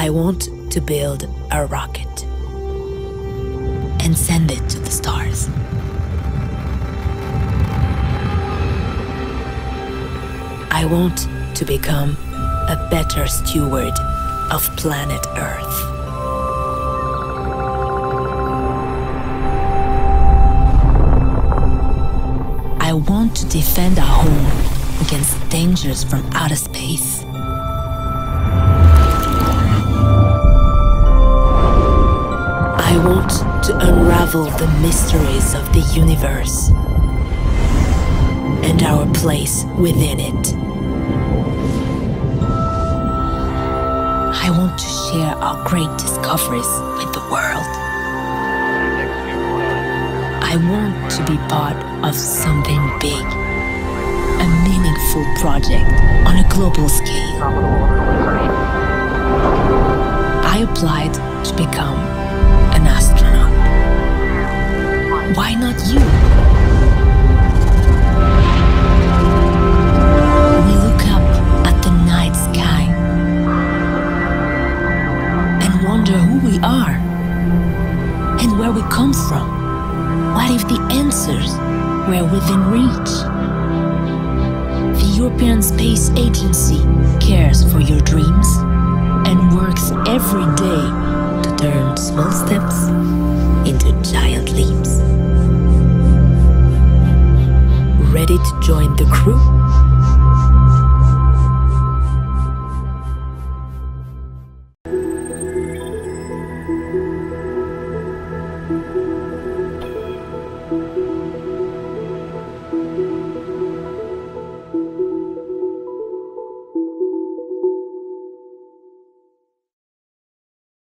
I want to build a rocket and send it to the stars. I want to become a better steward of planet Earth. I want to defend our home against dangers from outer space. I want to unravel the mysteries of the universe and our place within it. I want to share our great discoveries with the world. I want to be part of something big, a meaningful project on a global scale. I applied to become an astronaut. Why not you? We look up at the night sky and wonder who we are and where we come from. What if the answers were within reach? The European Space Agency cares for your dreams and works every day to turn small steps into giant leaps. Ready to join the crew?